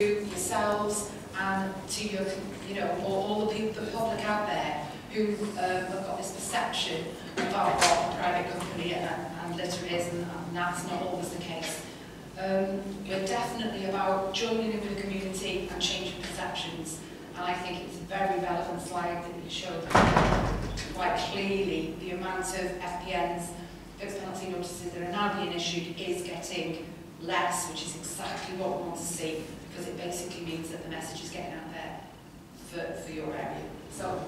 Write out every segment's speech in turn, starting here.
to yourselves and to your, all the public out there who have got this perception about what a private company and litter is, and that's not always the case. We're definitely about joining in with the community and changing perceptions, and I think it's a very relevant slide that you showed quite clearly. The amount of FPNs, fixed penalty notices, that are now being issued is getting less, which is exactly what we want to see, because it basically means that the message is getting out there for your area. So,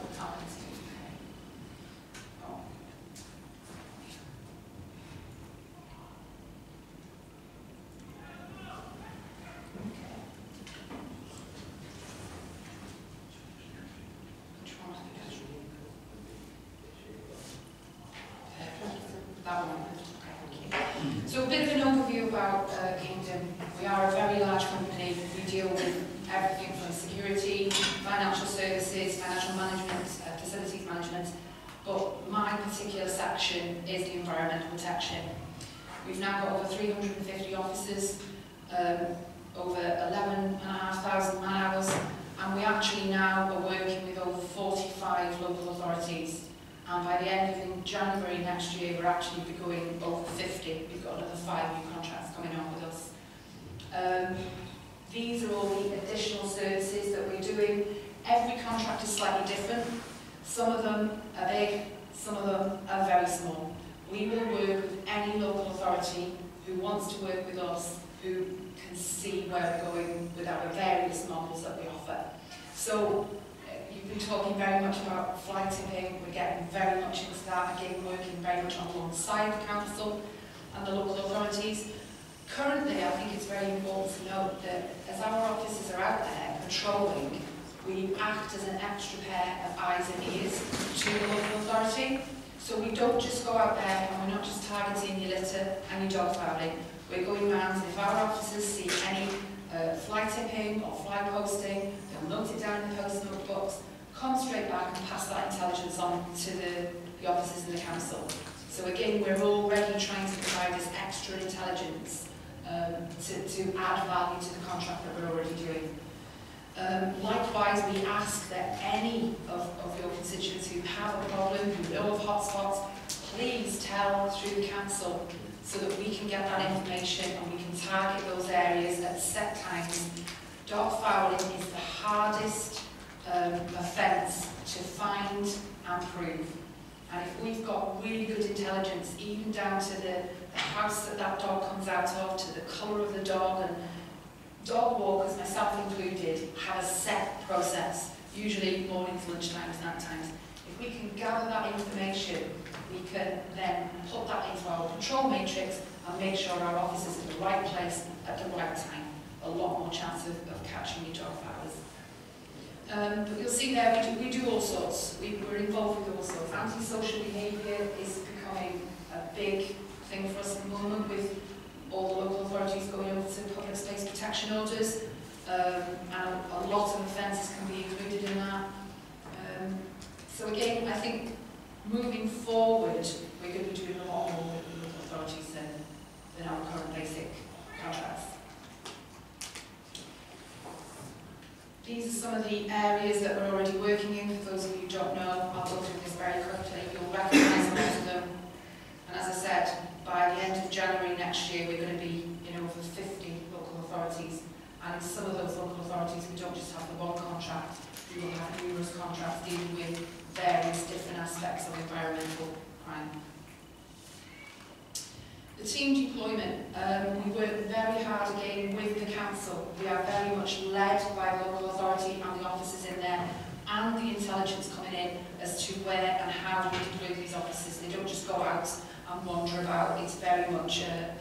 so a bit of an overview about Kingdom. We are a very large company. We deal with everything from security, financial services, financial management, facilities management, but my particular section is the environmental protection. We've now got over 350 officers, over 11,500 man-hours, and we actually now are working with over 45 local authorities. And by the end of January next year, we're actually going over 50. We've got another 5 new contracts coming on with us. These are all the additional services that we're doing. Every contract is slightly different. Some of them are big, some of them are very small. We will work with any local authority who wants to work with us, who can see where we're going with our various models that we offer. So, we've been talking very much about fly tipping. We're getting very much into that, again working very much alongside the council and the local authorities. Currently, I think it's very important to note that as our officers are out there patrolling, we act as an extra pair of eyes and ears to the local authority. So we don't just go out there and we're not just targeting your litter and your dog fouling. We're going round, and if our officers see any fly tipping or fly posting, they'll note it down in the post notebooks, come straight back and pass that intelligence on to the officers in the council. So again, we're already trying to provide this extra intelligence to add value to the contract that we're already doing. Likewise, we ask that any of your constituents who have a problem, who know of hotspots, please tell through the council so that we can get that information and we can target those areas at set times. Dog fouling is the hardest offence to find and prove. And if we've got really good intelligence, even down to the house that that dog comes out of, to the colour of the dog, and dog walkers, myself included, have a set process, usually mornings, lunchtimes, night times. If we can gather that information, we can then put that into our patrol matrix and make sure our officers are in the right place at the right time. A lot more chance of catching your dog foulers. But you'll see there, we do all sorts. We're involved with all sorts. Antisocial behaviour is becoming a big thing for us at the moment, with all the local authorities going over to public space protection orders, and a lot of offences can be included in that. So again, I think moving forward, we're going to be doing a lot more with local authorities than our current basic contracts. These are some of the areas that we're already working in. For those of you who don't know, I'll go through this very quickly. You'll recognise most of them. And as I said, by the end of January next year, we're going to be in over 50 local authorities. And in some of those local authorities, we don't just have the one contract. We will have numerous contracts dealing with various different aspects of environmental crime. The team deployment, we work very hard again with the council. We are very much led by the local authority and the officers in there, and the intelligence coming in as to where and how we deploy these officers. They don't just go out and wander about. It's very much a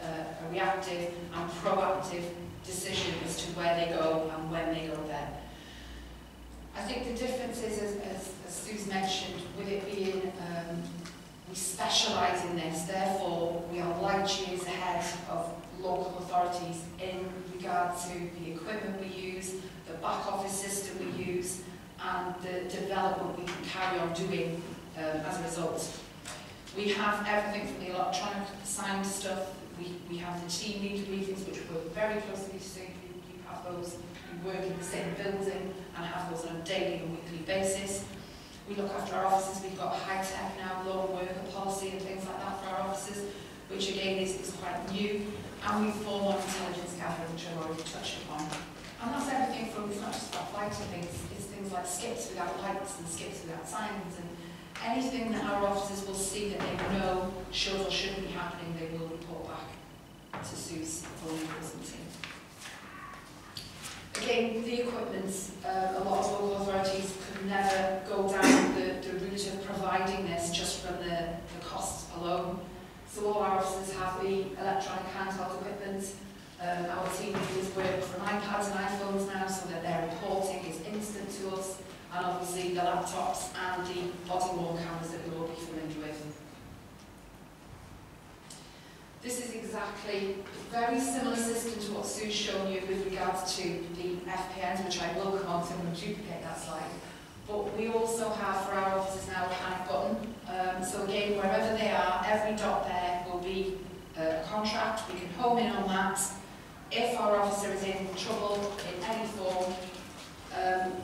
reactive and proactive decision as to where they go and when they go there. I think the difference is, as Sue's mentioned, with it being we specialise in this, therefore we are light years ahead of local authorities in regard to the equipment we use, the back office system we use, and the development we can carry on doing as a result. We have everything from the electronic signed stuff. We have the team leader briefings, which work very closely to you have hospitals, who work in the same building and have those on a daily and weekly basis. We look after our offices. We've got high-tech now, lone worker policy and things like that for our offices, which again is quite new. And we form on intelligence gathering, which I've already touched upon. And that's everything from, it's not just about flags and things, it's things like skips without lights and skips without signs, and anything that our officers will see that they know should or shouldn't be happening, they will report back to Sue's full enforcement team. Again, the equipment, a lot of local authorities could never go down the route of providing this just from the cost alone. So all our officers have the electronic handheld equipment. Our team leaders work from iPads and iPhones now, so that their reporting is instant to us, and obviously the laptops and the body-worn cameras that we'll all be familiar with. This is exactly a very similar system to what Sue's shown you with regards to the FPNs, which I will come on to, I'm going to duplicate that slide. But we also have for our officers now a panic button. So again, wherever they are, every dot there will be a contract. We can home in on that. If our officer is in trouble in any form,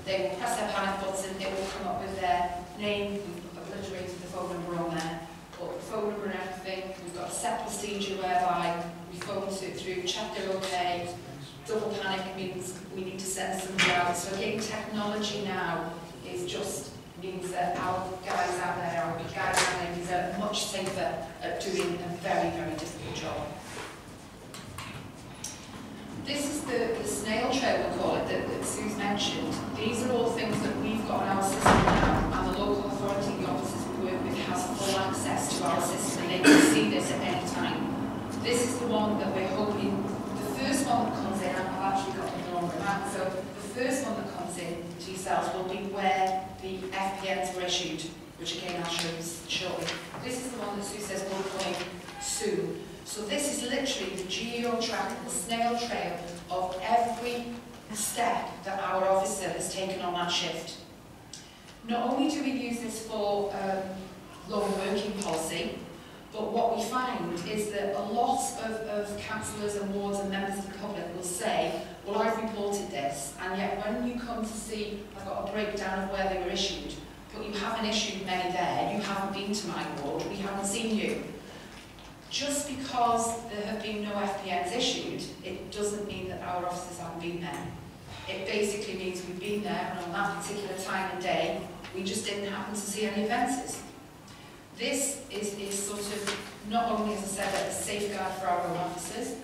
they will press their panic button, it will come up with their name, we've obliterated the phone number on there, but the phone number and everything, we've got a set procedure whereby we phone through, check they're okay. Double panic means we need to send somebody out. So again, technology now is just means that our guys out there, our big guys out there, these are much safer at doing a very, very difficult job. This is the snail trail, we'll call it, that Sue's mentioned. These are all things that we've got in our system now, and the local authority, the officers we work with, has full access to our system, and they can see this at any time. This is the one that we're hoping, the first one that comes in, I've actually got the wrong amount, so the first one that comes in to yourselves will be where the FPNs were issued, which again I'll show you shortly. This is the one that Sue says will come in soon. So this is literally the geo-track, the snail trail of every step that our officer has taken on that shift. Not only do we use this for long working policy, but what we find is that a lot of councillors and wards and members of the public will say, well, I've reported this, and yet when you come to see, I've got a breakdown of where they were issued, but you haven't issued many there, you haven't been to my ward, we haven't seen you. Just because there have been no FPNs issued, it doesn't mean that our officers haven't been there. It basically means we've been there, and on that particular time and day, we just didn't happen to see any offences. This is sort of, not only, as I said, a safeguard for our own officers,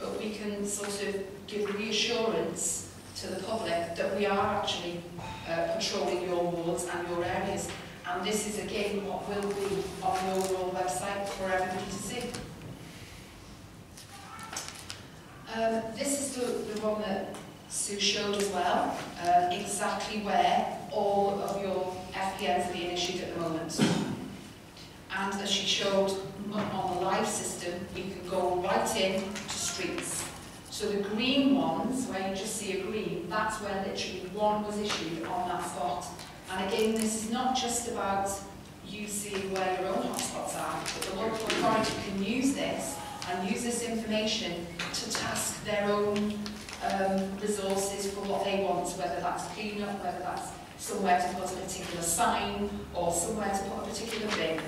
but we can sort of give reassurance to the public that we are actually patrolling your wards and your areas. And this is again what will be on the overall website for everybody to see. This is the one that Sue showed as well, exactly where all of your FPNs are being issued at the moment. And as she showed on the live system, you can go right in to streets. So the green ones, where you just see a green, that's where literally one was issued on that spot. And again, this is not just about you seeing where your own hotspots are, but the local authority can use this and use this information to task their own resources for what they want, whether that's cleanup, whether that's somewhere to put a particular sign, or somewhere to put a particular bin.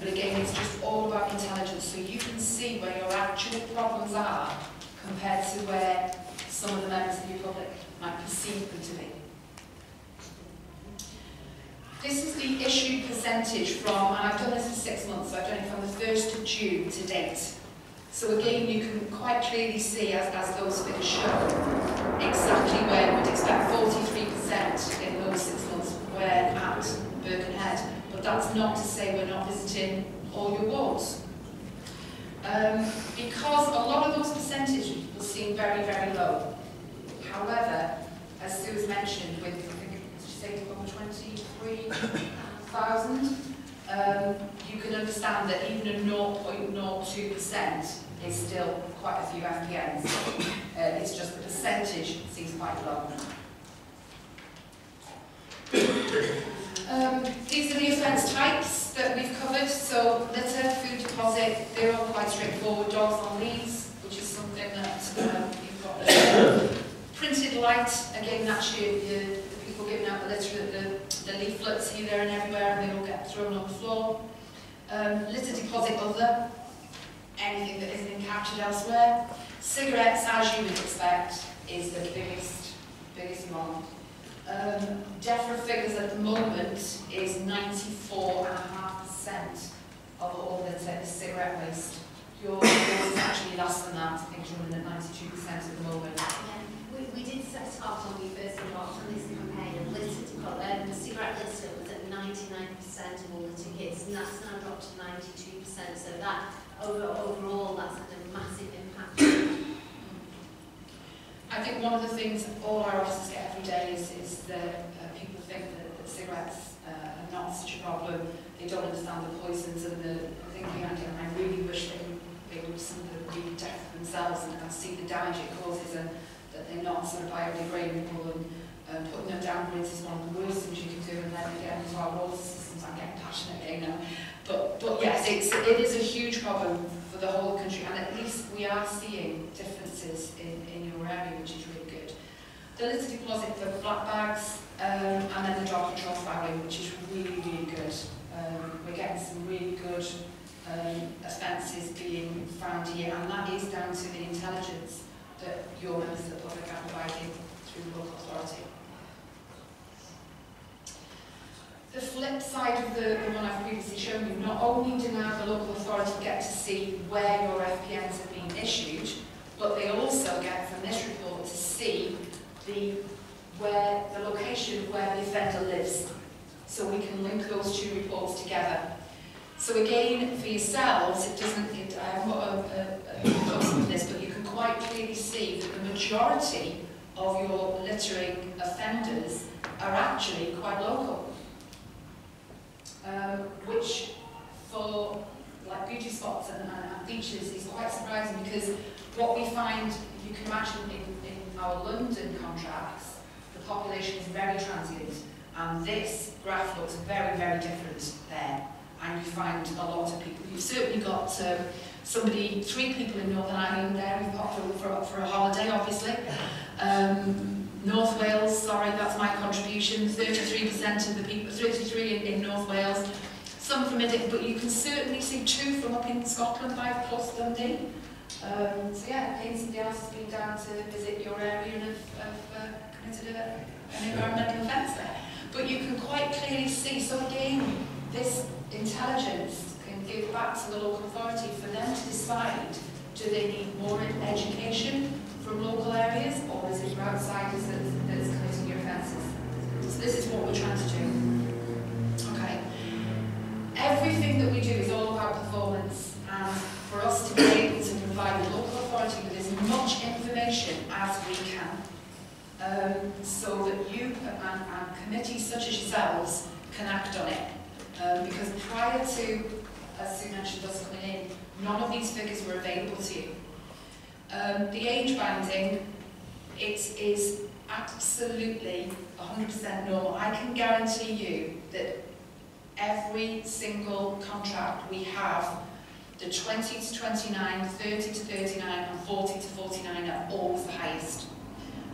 But again, it's just all about intelligence, so you can see where your actual problems are compared to where some of the members of your public might perceive them to be. This is the issued percentage from, and I've done this for 6 months, so I've done it from the 1st of June to date. So again, you can quite clearly see, as those figures show, exactly where you would expect 43% in those 6 months were at Birkenhead. But that's not to say we're not visiting all your wards. Because a lot of those percentages will seem very, very low. However, as Sue has mentioned, with 23,000, you can understand that even a 0.02% is still quite a few FPNs. It's just the percentage seems quite low. These are the offence types that we've covered. So litter, food deposit, they're all quite straightforward. Dogs on leads, which is something that you've got. printed lights, again, that's the people giving out the leaflets here, there and everywhere, and they all get thrown on the floor. Litter deposit other, anything that isn't captured elsewhere. Cigarettes, as you would expect, is the biggest amount. DEFRA figures at the moment is 94.5% of all the cigarette waste. Yours is actually less than that. I think you're running at 92% at the moment. We did set off when we first embarked on this campaign, and the cigarette litter was at 99% of all the tickets, and that's now dropped to 92%. So that overall, that's had a massive impact. I think one of the things all our officers get every day is that people think that cigarettes are not such a problem. They don't understand the poisons and the thinking behind it. And I really wish they would sort of really deaf themselves and see the damage it causes, and that they're not sort of biodegradable. And putting them downwards is one of the worst things you can do. And then again, into our water systems, I'm getting passionate again now. But yes, it is a huge problem for the whole country, and at least we are seeing differences in your area, which is really good. The litter deposit for black bags, and then the dog control fouling, which is really, really good. We're getting some really good offences being found here, and that is down to the intelligence that your members of the public are providing through the local authority. The flip side of the one I've previously shown you, not only do now the local authority get to see where your FPNs have been issued, but they also get from this report to see the location where the offender lives. So we can link those two reports together. So again, for yourselves, I haven't got a focus on this, but you can quite clearly see that the majority of your littering offenders are actually quite local. Which for like beauty spots and beaches is quite surprising, because what we find, you can imagine in our London contracts, the population is very transient, and this graph looks very, very different there, and you find a lot of people. You've certainly got three people in Northern Ireland there who've opted for a holiday, obviously. North Wales, sorry, that's my contribution, 33% of the people, 33 in North Wales, some from Midland, but you can certainly see two from up in Scotland, 5+ Dundee. So yeah, again, somebody else has been down to visit your area and have committed an environmental offence there. But you can quite clearly see, so again, this intelligence can give back to the local authority for them to decide, do they need more education from local areas, or is it your outsiders that's committing your offences? So this is what we're trying to do. Okay. Everything that we do is all about performance, and for us to be able to provide the local authority with as much information as we can, so that you and committees such as yourselves can act on it. Because prior to, as Sue mentioned, us coming in, none of these figures were available to you. The age banding, it is absolutely 100% normal. I can guarantee you that every single contract we have, the 20 to 29, 30 to 39, and 40 to 49 are always the highest.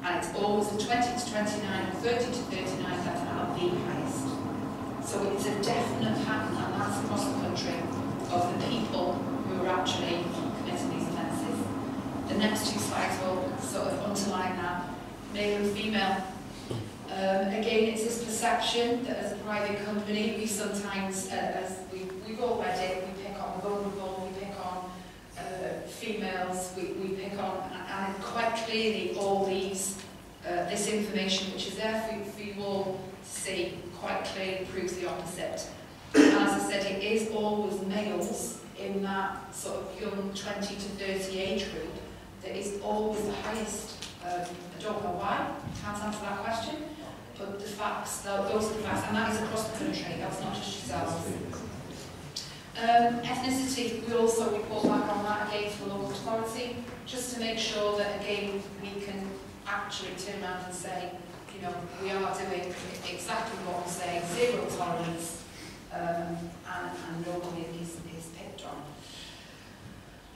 And it's always the 20 to 29 and 30 to 39 that are the highest. So it's a definite pattern, and that's across the country, of the people who are actually committing these. The next two slides will sort of underline that, male and female. Again, it's this perception that as a private company, we sometimes, as we've all read it, we pick on vulnerable, we pick on females, we pick on, and quite clearly all these, this information which is there for you all to see, quite clearly proves the opposite. And as I said, it is always males in that sort of young 20 to 30 age group that is always the highest. I don't know why, can't answer that question, but the facts, those are the facts, and that is across the country, that's not just yourselves. Ethnicity, we also report back on that again to the local authority, just to make sure that again we can actually turn around and say, you know, we are doing exactly what we're saying, zero tolerance, and nobody is picked on.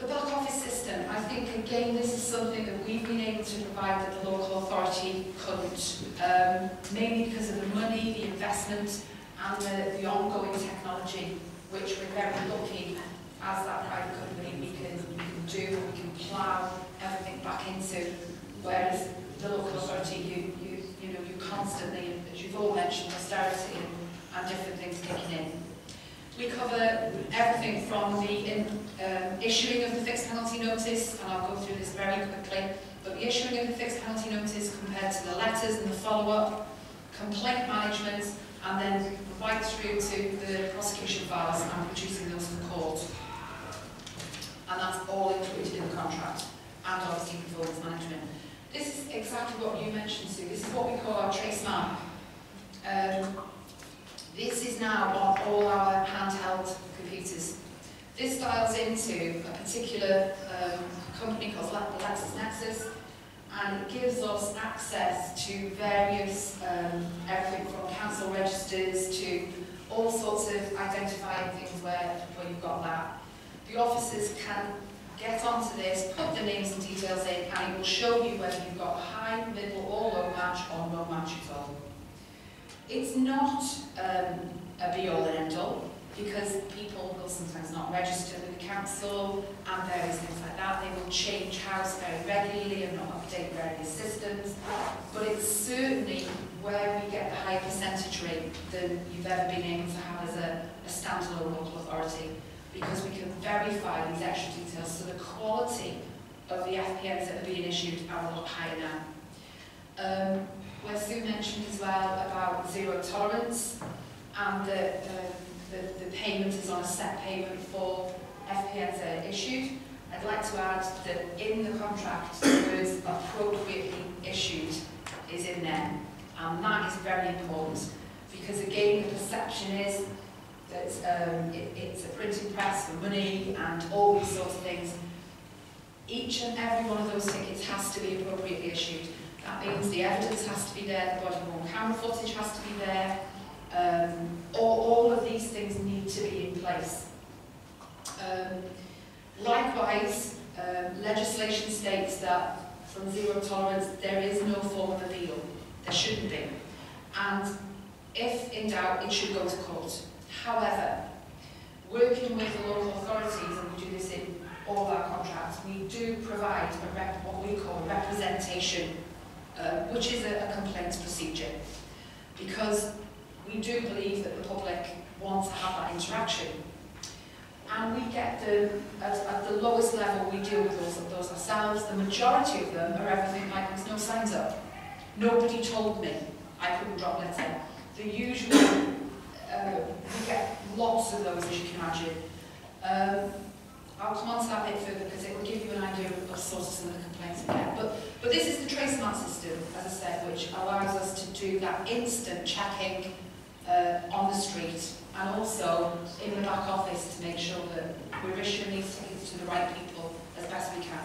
The back office system, I think, again, this is something that we've been able to provide that the local authority couldn't, mainly because of the money, the investment, and the ongoing technology, which we're very lucky as that private company we can do, we can plough everything back into, whereas the local authority, you constantly, as you've all mentioned, austerity and different things kicking in. We cover everything from the issuing of the fixed penalty notice, and I'll go through this very quickly, but the issuing of the fixed penalty notice compared to the letters and the follow-up, complaint management, and then right through to the prosecution files and producing those to the court. And that's all included in the contract, and obviously performance management. This is exactly what you mentioned, Sue. This is what we call our trace map. This is now on all our handheld computers. This dials into a particular company called LexisNexis, and it gives us access to various, everything from council registers to all sorts of identifying things where you've got that. The officers can get onto this, put the names and details in, and it will show you whether you've got high, middle, or low match, or no match at all. It's not a be-all and end-all, because people will sometimes not register with the council and various things like that. They will change house very regularly and not update various systems. But it's certainly where we get the higher percentage rate than you've ever been able to have as a standalone local authority, because we can verify these extra details, so the quality of the FPNs that are being issued are a lot higher now. Where Sue mentioned as well about zero tolerance, and the payment is on a set payment for FPNs that are issued. I'd like to add that in the contract, the words appropriately issued is in there, and that is very important, because again, the perception is that it's a printing press for money and all these sorts of things. Each and every one of those tickets has to be appropriately issued. That means the evidence has to be there, the body-worn camera footage has to be there, all of these things need to be in place. Likewise, legislation states that from zero tolerance there is no form of appeal. There shouldn't be. And if in doubt, it should go to court. However, working with the local authorities, and we do this in all our contracts, we do provide a what we call representation, which is a complaints procedure, because we do believe that the public want to have that interaction. And we get them, at the lowest level, we deal with those ourselves. The majority of them are everything like, there's no signs up. Nobody told me I couldn't drop letter. The usual, we get lots of those, as you can imagine. I'll come on to that bit further, because it will give you an idea of sources and the complaints we get. But this is the trace map system, as I said, which allows us to do that instant checking on the street, and also in the back office to make sure that we're issuing these tickets to the right people as best we can.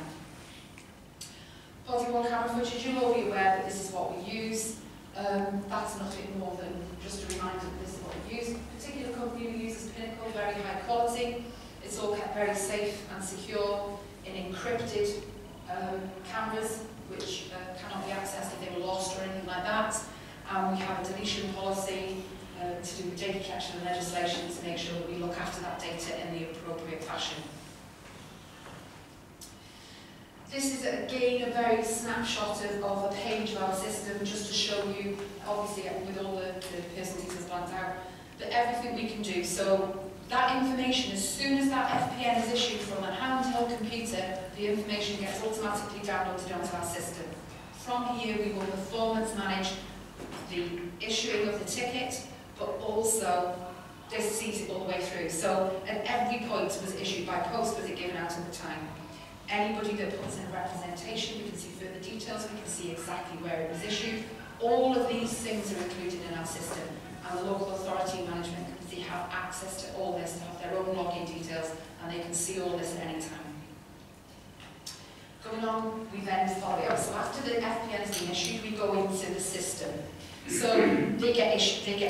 Body-worn camera footage, you'll all be aware that this is what we use. That's nothing more than just a reminder that this is what we use. A particular company we use is Pinnacle, very high quality. It's all kept very safe and secure in encrypted cameras, which cannot be accessed if they were lost or anything like that. And we have a deletion policy to do with data collection and legislation to make sure that we look after that data in the appropriate fashion. This is, again, a very snapshot of a page of our system, just to show you, obviously, with all the personal details blanked out, that everything we can do. So that information, as soon as that FPN is issued from a handheld computer, the information gets automatically downloaded onto our system. From here, we will performance manage the issuing of the ticket, but also this sees it all the way through. So at every point was issued by post, was it given out at the time. Anybody that puts in a representation, we can see further details, we can see exactly where it was issued. All of these things are included in our system, and the local authority management they have access to all this, they have their own login details, and they can see all this at any time. Going on, we then follow up. So after the FPN has been issued, we go into the system. So they get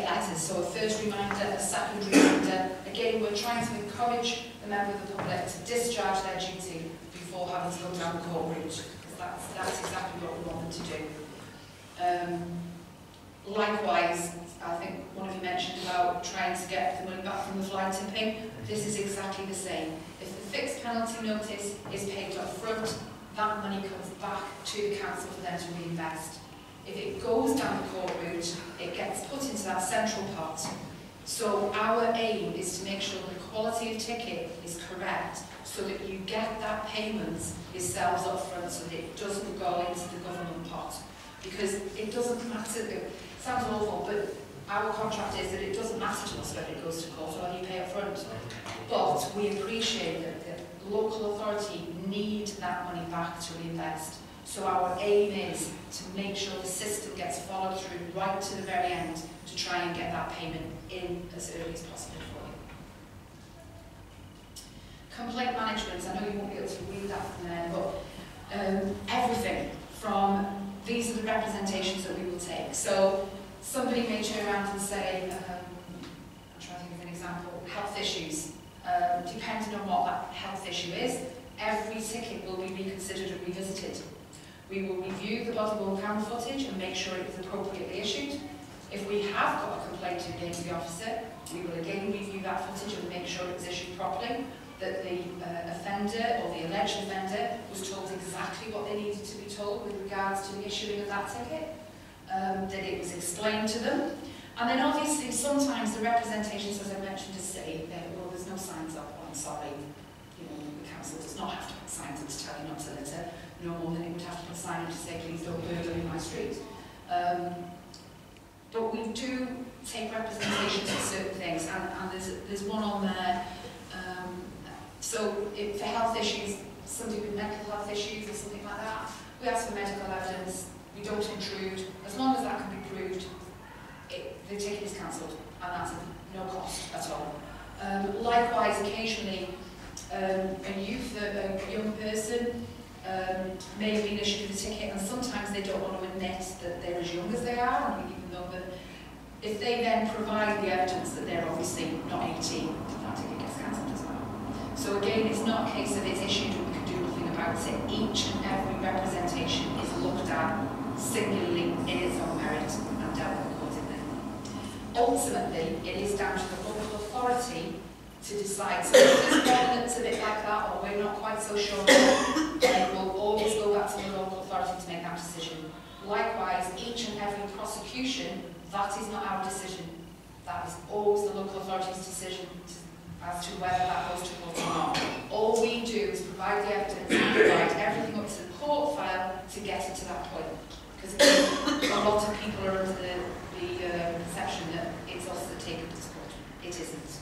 licensed. So a first reminder, a second reminder. Again, we're trying to encourage the member of the public to discharge their duty before having to go down the court route, because that's exactly what we want them to do. Likewise, I think one of you mentioned about trying to get the money back from the fly tipping. This is exactly the same. If the fixed penalty notice is paid up front, that money comes back to the council for them to reinvest. If it goes down the court route, it gets put into that central pot. So our aim is to make sure the quality of ticket is correct, so that you get that payment yourselves up front, so that it doesn't go into the government pot. Because it doesn't matter, it sounds awful, but our contract is that it doesn't matter to us whether it goes to court or you pay up front. But we appreciate that the local authority need that money back to reinvest. So our aim is to make sure the system gets followed through right to the very end to try and get that payment in as early as possible for you. Complaint management, I know you won't be able to read that from there, but everything from these are the representations that we will take. So somebody may turn around and say, I'm trying to think of an example, health issues. Depending on what that health issue is, every ticket will be reconsidered and revisited. We will review the body-worn camera footage and make sure it is appropriately issued. If we have got a complaint to engage the officer, we will again review that footage and make sure it was issued properly, that the offender or the alleged offender was told exactly what they needed to be told with regards to the issuing of that ticket, that it was explained to them. And then obviously sometimes the representations, as I mentioned, are silly. Well, there's no signs up, I'm sorry. You know, the council does not have to put signs up to tell you not to litter, no more than it would have to put sign up to say, please don't litter in my street. But we do take representations of certain things, and there's one on there. So for health issues, somebody with mental health issues or something like that, we ask for medical evidence, we don't intrude. As long as that can be proved, the ticket is cancelled, and that's no cost at all. Likewise, occasionally, a young person may have been issued a ticket, and sometimes they don't want to admit that they're as young as they are, and even though that if they then provide the evidence that they're obviously not 18, that ticket gets cancelled as well. So again, it's not a case of it's issued and we can do nothing about it. Each and every representation is looked at singularly in its own merit and dealt with accordingly. Ultimately, it is down to the local authority to decide. So if there's a bit like that, or we're not quite so sure, then we'll always go back to the local authority to make that decision. Likewise, each and every prosecution, that is not our decision. That is always the local authority's decision as to whether that goes to court or not. All we do is provide the evidence and provide everything up to the court file to get it to that point. Because again, a lot of people are under the perception that it's us that take it to court. It isn't.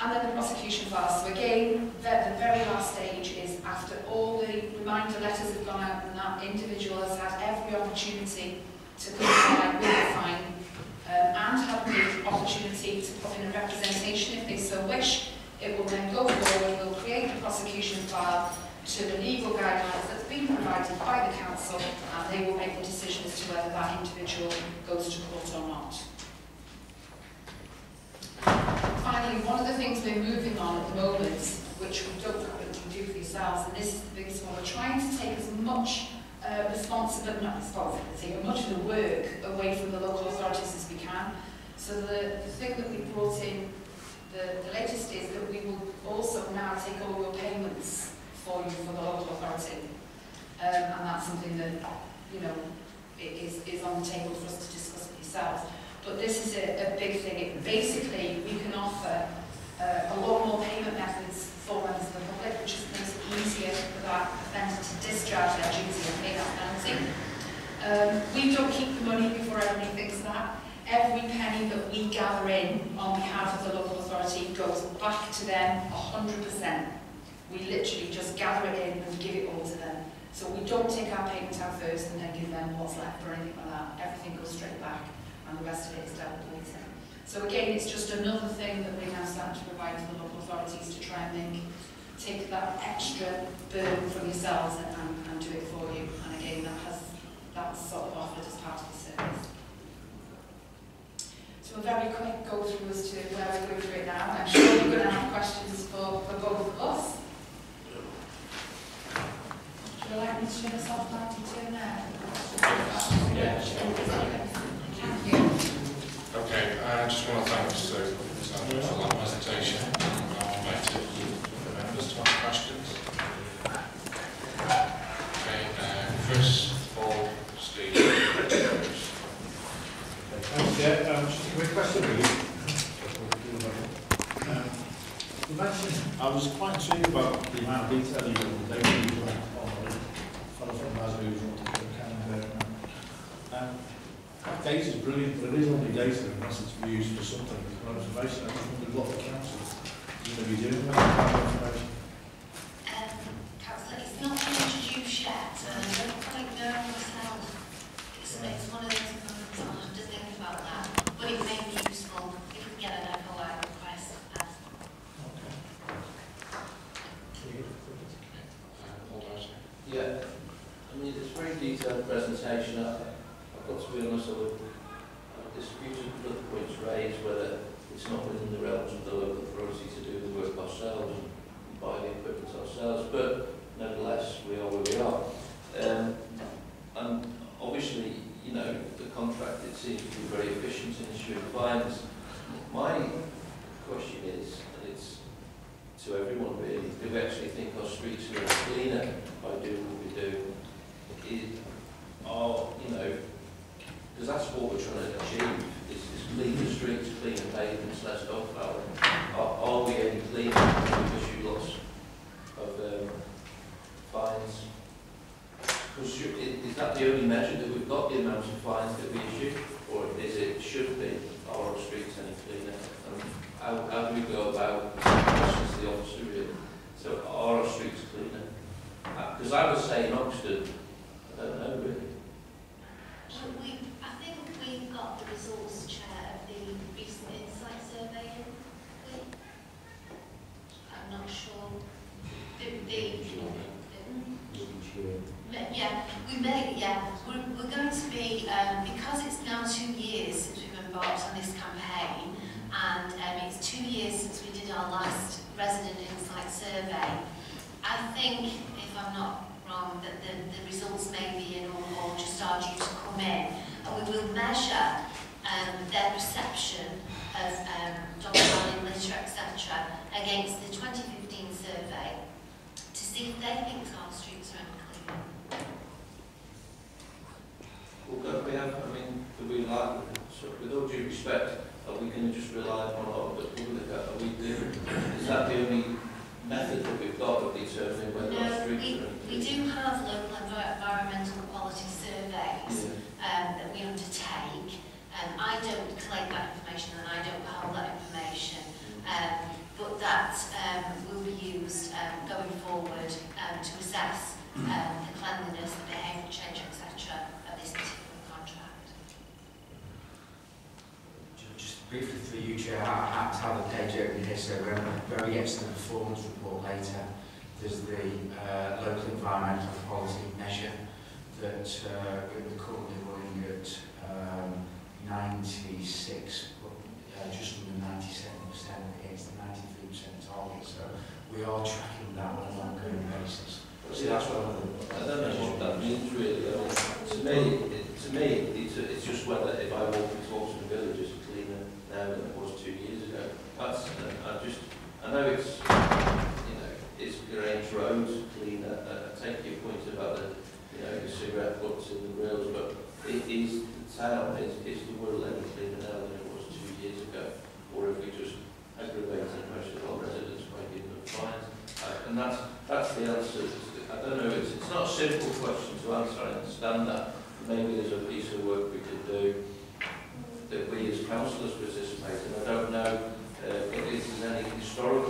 And then the prosecution file. So again, the very last stage is after all the reminder letters have gone out and that individual has had every opportunity to comply with the fine and have the opportunity to put in a representation if they so wish. It will then go forward, we'll create the prosecution file to the legal guidelines that's been provided by the council, and they will make the decision as to whether that individual goes to court or not. Finally, one of the things we're moving on at the moment, which we don't currently do for yourselves, and this is the biggest one, we're trying to take as much much of the work away from the local authorities as we can. So the thing that we brought in, the latest is that we will also now take all your payments for you for the local authority. And that's something that, you know, is on the table for us to discuss with yourselves. But this is a big thing. Basically, we can offer a lot more payment methods for members of the public, which makes it easier for that offender to discharge their duty and pay that penalty. We don't keep the money before everybody thinks that. Every penny that we gather in on behalf of the local authority goes back to them 100%. We literally just gather it in and give it all to them. So we don't take our payment out first and then give them what's left or anything like that. Everything goes straight back, and the rest of it is dealt with later. So again, it's just another thing that we're now starting to provide to the local authorities to try and take that extra burden from yourselves and do it for you. And again, that's sort of offered as part of the service. So a very quick go through as to where we're going through it now. I'm sure you're going to have questions for both of us. Would you like me to show us off 92 now? Yeah, sure. Thank you. Okay, I just want to thank Sue for that presentation. I'll invite the members to ask questions. Okay, Chris, Paul, Steve. Thanks, yeah. Just a quick question for you. You mentioned, I was quite sure about the amount of detail you were data is brilliant, but it is only data unless it's used for something, for observation. I just wondered what the council is going to be doing with that information. Council, it's not been introduced yet. I don't quite know myself. It's one of those moments I'll have to think about that. But it may be useful if we get an FOI request. Okay. Yeah. I mean, it's a very detailed presentation. But to be honest, I would dispute the points raised whether it's not within the realms of the local authority to do the work ourselves and buy the equipment ourselves, but nevertheless, we are where we are. And obviously, you know, the contract, it seems to be very efficient in issuing fines. My question is, and it's to everyone really, do we actually think our streets are cleaner by doing what we do? Because that's what we're trying to achieve, is cleaner streets, cleaner pavements, less dog foul. Are we any cleaner? We've issued lots of fines. Because is that the only measure that we've got, the amount of fines that we issue? Or is it, should be, are our streets any cleaner? And how do we go about questions to the officer really? So are our streets cleaner? Because I would say in Oxford, I don't know really. I think we've got the resource chair of the recent insight survey. I'm not sure. We're going to be, because it's now 2 years since we've embarked on this campaign, and it's 2 years since we did our last resident insight survey. I think, if I'm not wrong, that the results may be in or just are due to come in, and we will measure their perception of dog foul in litter, etc., against the 2015 survey to see if they think our streets are unclean. Well, don't we have? I mean, do we like, so with all due respect, are we going to just rely upon our public? Are we different? Is that the only method that we've got of determining whether our streets are unclean? We do have local environmental quality surveys that we undertake. I don't collect that information and I don't hold that information, but that will be used going forward to assess the cleanliness, the behaviour change, etc. of this particular contract. Just briefly through you, Chair, I have to have a page open here, so we're going to have a very excellent performance report later. There's the local environmental quality measure that we're currently running at 96, just under 97% against the 93% target. So we are tracking that on an ongoing basis. See, that's what I don't know what that means really. To me, it's just whether if I walk into Oxford Village, it's cleaner now than it was 2 years ago. That's I know it's. Is Grange Road cleaner? I take your point about the, the cigarette butts in the rails, but is the town, is the world any cleaner now than it was 2 years ago? Or have we just aggravated most of our residents by giving them fines? And that's the answer. I don't know, it's not a simple question to answer, I understand that. Maybe there's a piece of work we could do that we as councillors participate in. I don't know if there's any historical